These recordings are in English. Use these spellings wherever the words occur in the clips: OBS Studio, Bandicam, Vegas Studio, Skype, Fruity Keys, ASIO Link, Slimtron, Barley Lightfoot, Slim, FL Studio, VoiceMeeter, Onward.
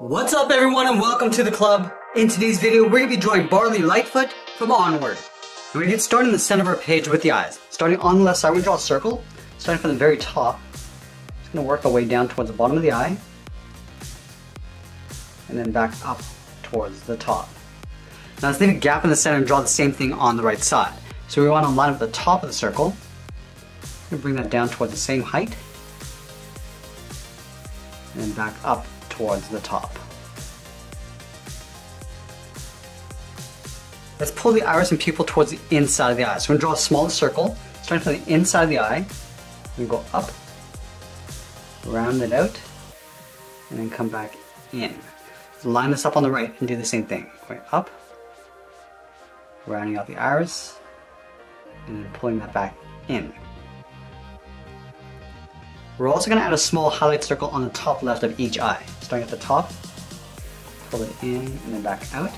What's up everyone and welcome to the club. In today's video we're going to be drawing Barley Lightfoot from Onward. And we're going to get started in the center of our page with the eyes. Starting on the left side, we're going to draw a circle. Starting from the very top, just going to work our way down towards the bottom of the eye. And then back up towards the top. Now let's leave a gap in the center and draw the same thing on the right side. So we want to line up the top of the circle. And bring that down towards the same height. And then back up towards the top. Let's pull the iris and pupil towards the inside of the eye. So we're going to draw a smaller circle, starting from the inside of the eye, and go up, round it out, and then come back in. Line this up on the right and do the same thing. Going up, rounding out the iris, and then pulling that back in. We're also going to add a small highlight circle on the top left of each eye. Starting at the top, pull it in and then back out.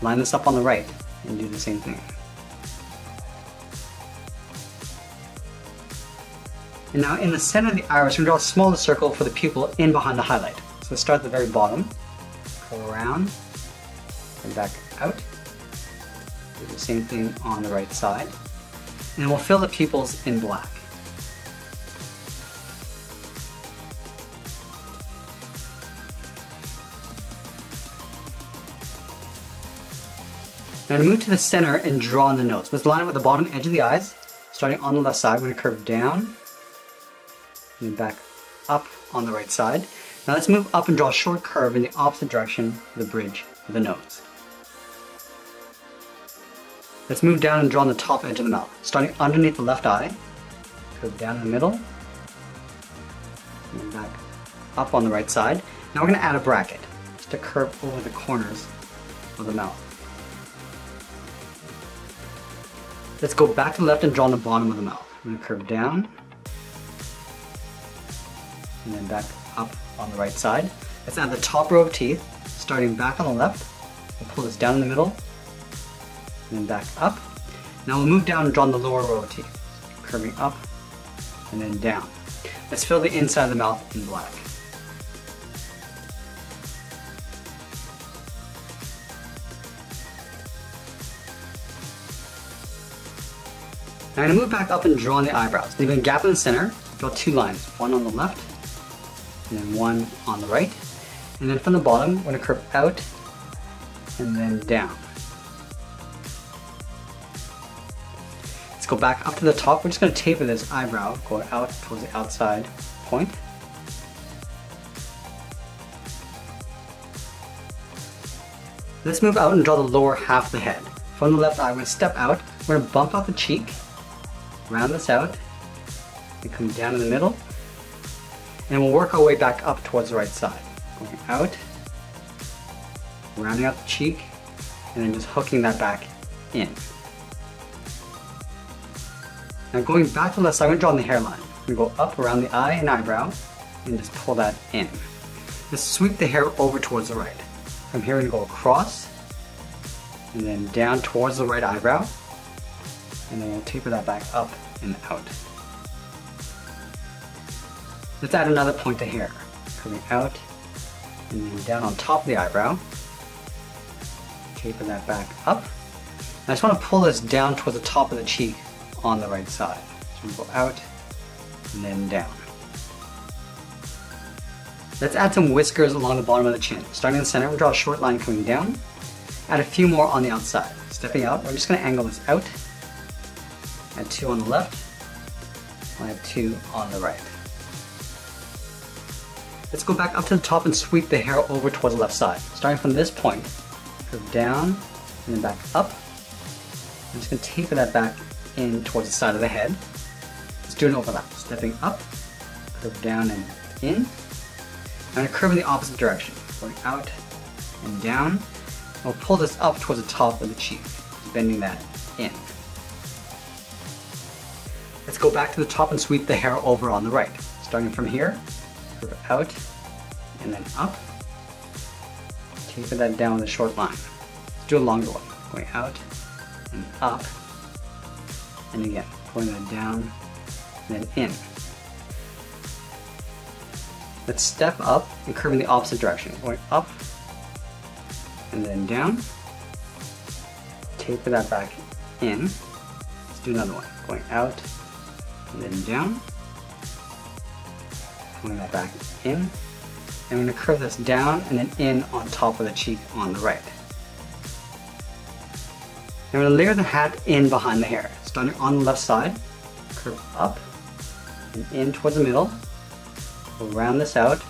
Line this up on the right and do the same thing. And now in the center of the iris, we're going to draw a smaller circle for the pupil in behind the highlight. So let's start at the very bottom, go around and back out. Do the same thing on the right side. And we'll fill the pupils in black. Now to move to the center and draw in the nose. Let's line up with the bottom edge of the eyes. Starting on the left side, we're going to curve down and back up on the right side. Now let's move up and draw a short curve in the opposite direction of the bridge of the nose. Let's move down and draw on the top edge of the mouth. Starting underneath the left eye, curve down in the middle, and back up on the right side. Now we're going to add a bracket just to curve over the corners of the mouth. Let's go back to the left and draw on the bottom of the mouth. I'm going to curve down and then back up on the right side. Let's add the top row of teeth, starting back on the left. We'll pull this down in the middle and then back up. Now we'll move down and draw on the lower row of teeth, curving up and then down. Let's fill the inside of the mouth in black. Now I'm going to move back up and draw on the eyebrows. Leaving a gap in the center, draw two lines, one on the left, and then one on the right. And then from the bottom, we're going to curve out, and then down. Let's go back up to the top. We're just going to taper this eyebrow, go out towards the outside point. Let's move out and draw the lower half of the head. From the left eye, we're going to step out, we're going to bump out the cheek, round this out, and come down in the middle, and we'll work our way back up towards the right side. Going out, rounding out the cheek, and then just hooking that back in. Now going back to the left side, I'm going to draw on the hairline. We go up around the eye and eyebrow, and just pull that in. Just sweep the hair over towards the right. From here, we're going to go across, and then down towards the right eyebrow. And then we'll taper that back up and out. Let's add another point to hair. Coming out and then down on top of the eyebrow. Taper that back up. And I just want to pull this down towards the top of the cheek on the right side. So we go out and then down. Let's add some whiskers along the bottom of the chin. Starting in the center, we'll draw a short line coming down. Add a few more on the outside. Stepping out, we're just going to angle this out. Add two on the left, and add two on the right. Let's go back up to the top and sweep the hair over towards the left side. Starting from this point, curve down and then back up. I'm just going to taper that back in towards the side of the head. Let's do an overlap. Stepping up, curve down and in. I'm going to curve in the opposite direction, going out and down. We'll pull this up towards the top of the cheek, bending that in. Let's go back to the top and sweep the hair over on the right. Starting from here, curve out, and then up. Taper that down with a short line. Let's do a longer one. Going out, and up, and again. Pulling that down, and then in. Let's step up and curve in the opposite direction. Going up and then down. Taper that back in. Let's do another one. Going out and then down. Going that back in. And I'm going to curve this down and then in on top of the cheek on the right. Now we're going to layer the hat in behind the hair. Starting on the left side, curve up and in towards the middle. We'll round this out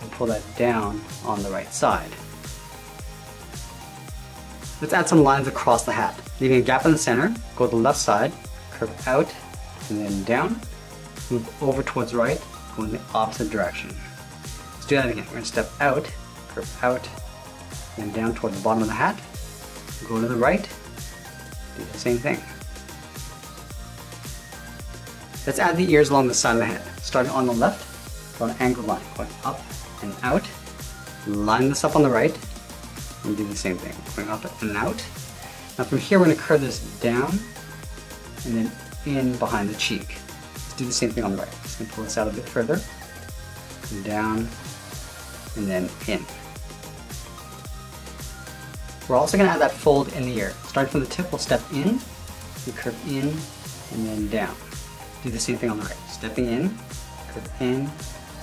and pull that down on the right side. Let's add some lines across the hat, leaving a gap in the center. Go to the left side, curve out and then down. Move over towards the right, go in the opposite direction. Let's do that again. We're going to step out, curve out, and then down toward the bottom of the hat. Go to the right, do the same thing. Let's add the ears along the side of the head. Starting on the left, draw an angled line, going up and out. Line this up on the right, and do the same thing, going up and out. Now from here, we're going to curve this down, and then in behind the cheek. Let's do the same thing on the right. Just going to pull this out a bit further, and down, and then in. We're also going to add that fold in the ear. Starting from the tip, we'll step in, and curve in, and then down. Do the same thing on the right. Stepping in, curve in,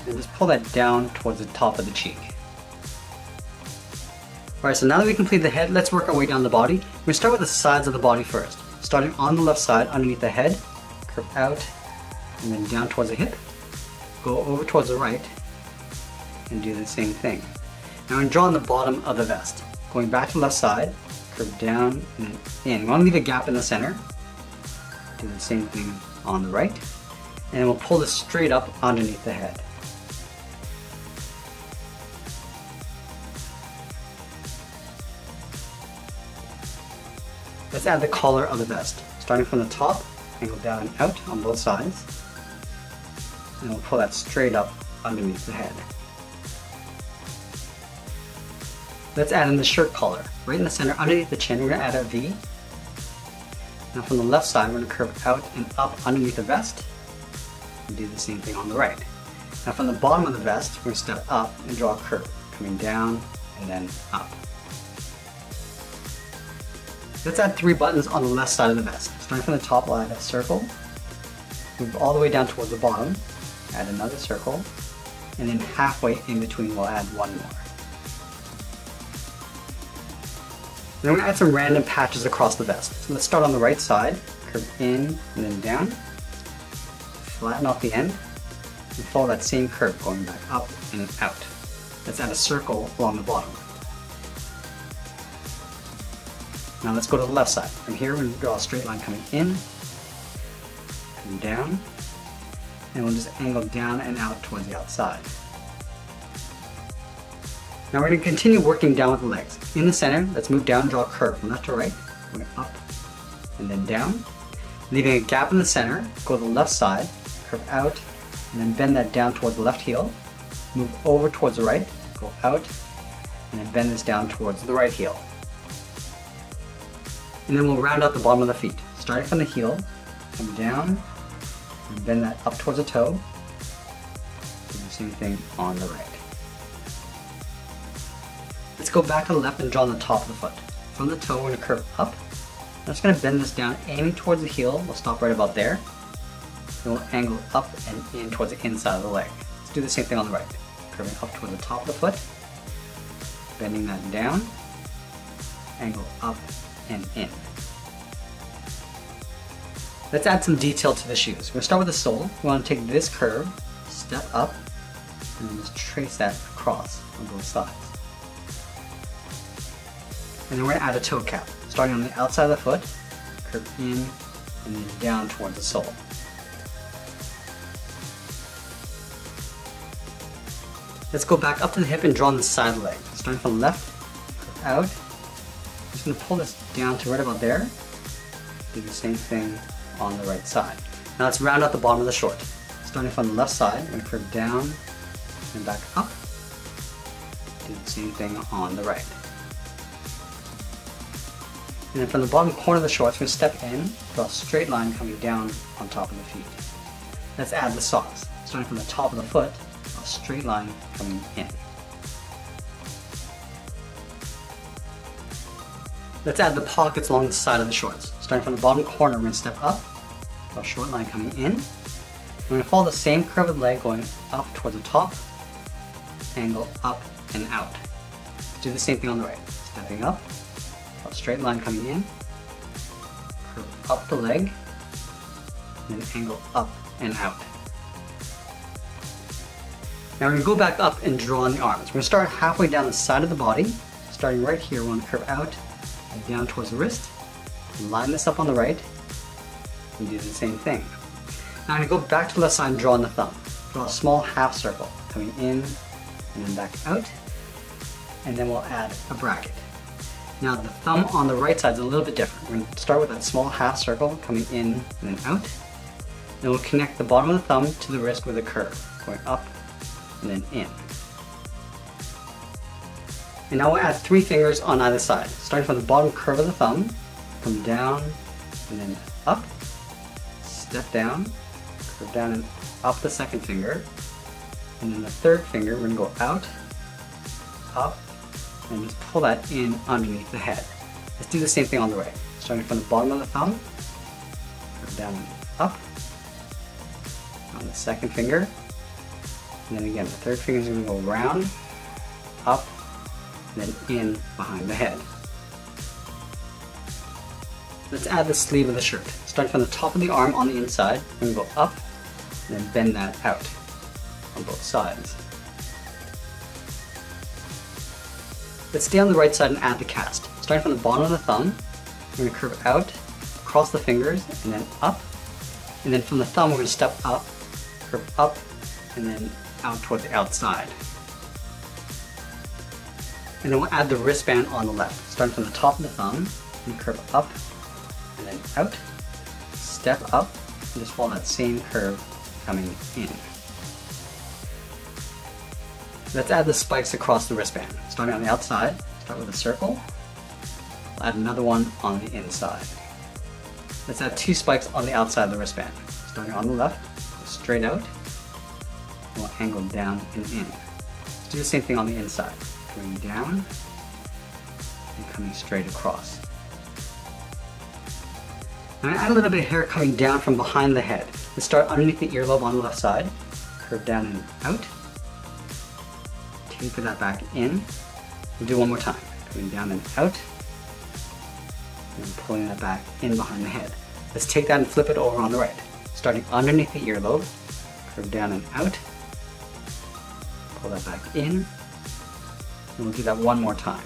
and just pull that down towards the top of the cheek. Alright, so now that we complete the head, let's work our way down the body. We're gonna start with the sides of the body first. Starting on the left side, underneath the head, curve out, and then down towards the hip. Go over towards the right, and do the same thing. Now I'm drawing the bottom of the vest. Going back to the left side, curve down, and in. We wanna leave a gap in the center. Do the same thing on the right, and we'll pull this straight up underneath the head. Let's add the collar of the vest. Starting from the top, angle down and out on both sides, and we'll pull that straight up underneath the head. Let's add in the shirt collar. Right in the center, underneath the chin, we're going to add a V. Now from the left side, we're going to curve out and up underneath the vest, and do the same thing on the right. Now from the bottom of the vest, we're going to step up and draw a curve, coming down and then up. Let's add three buttons on the left side of the vest. Starting from the top, we'll add a circle, move all the way down towards the bottom, add another circle, and then halfway in between, we'll add one more. Then we're going to add some random patches across the vest. So let's start on the right side, curve in and then down, flatten off the end, and follow that same curve going back up and out. Let's add a circle along the bottom. Now let's go to the left side. From here, we're going to draw a straight line coming in and down, and we'll just angle down and out towards the outside. Now we're going to continue working down with the legs. In the center, let's move down and draw a curve from left to right. Going up and then down. Leaving a gap in the center, go to the left side, curve out, and then bend that down towards the left heel. Move over towards the right, go out, and then bend this down towards the right heel. And then we'll round out the bottom of the feet. Starting from the heel, come down, and bend that up towards the toe. Do the same thing on the right. Let's go back to the left and draw on the top of the foot. From the toe, we're going to curve up. I'm just going to bend this down, aiming towards the heel. We'll stop right about there. And we'll angle up and in towards the inside of the leg. Let's do the same thing on the right. Curving up towards the top of the foot. Bending that down. Angle up and in. Let's add some detail to the shoes. We're going to start with the sole. We want to take this curve, step up, and then just trace that across on both sides. And then we're going to add a toe cap. Starting on the outside of the foot, curve in, and then down towards the sole. Let's go back up to the hip and draw on the side leg. Starting from left, curve out. I'm just going to pull this down to right about there. Do the same thing on the right side. Now let's round out the bottom of the short. Starting from the left side, we're going to curve down and back up. Do the same thing on the right. And then from the bottom corner of the shorts, we're going to step in, draw a straight line coming down on top of the feet. Let's add the socks. Starting from the top of the foot, a straight line coming in. Let's add the pockets along the side of the shorts. Starting from the bottom corner, we're going to step up, a short line coming in. We're going to follow the same curved leg going up towards the top, angle up and out. Do the same thing on the right. Stepping up, a straight line coming in, curve up the leg, and then angle up and out. Now we're going to go back up and draw on the arms. We're going to start halfway down the side of the body. Starting right here, we want to curve out and down towards the wrist. Line this up on the right, and do the same thing. Now I'm going to go back to the left side and draw on the thumb. Draw a small half circle, coming in and then back out, and then we'll add a bracket. Now the thumb on the right side is a little bit different. We're going to start with that small half circle, coming in and then out. Then we'll connect the bottom of the thumb to the wrist with a curve, going up and then in. And now we'll add three fingers on either side, starting from the bottom curve of the thumb, come down and then up, step down, curve down and up the second finger, and then the third finger we're going to go out, up, and just pull that in underneath the head. Let's do the same thing on the right, starting from the bottom of the thumb, curve down and up, on the second finger, and then again the third finger is going to go round, up, then in behind the head. Let's add the sleeve of the shirt. Starting from the top of the arm on the inside, and go up, and then bend that out on both sides. Let's stay on the right side and add the cast. Starting from the bottom of the thumb, we're going to curve out, cross the fingers, and then up. And then from the thumb, we're going to step up, curve up, and then out toward the outside. And then we'll add the wristband on the left. Starting from the top of the thumb, and curve up, and then out, step up, and just follow that same curve coming in. Let's add the spikes across the wristband. Starting on the outside, start with a circle, we'll add another one on the inside. Let's add two spikes on the outside of the wristband. Starting on the left, go straight out, and we'll angle down and in. Let's do the same thing on the inside. Going down and coming straight across. Now I'm going to add a little bit of hair coming down from behind the head. Let's start underneath the earlobe on the left side, curve down and out, taper that back in. We'll do one more time, coming down and out, and pulling that back in behind the head. Let's take that and flip it over on the right. Starting underneath the earlobe, curve down and out, pull that back in. And we'll do that one more time.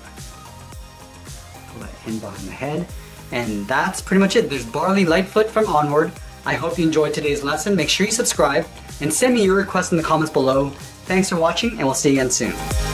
Pull that in behind the head. And that's pretty much it. There's Barley Lightfoot from Onward. I hope you enjoyed today's lesson. Make sure you subscribe and send me your requests in the comments below. Thanks for watching, and we'll see you again soon.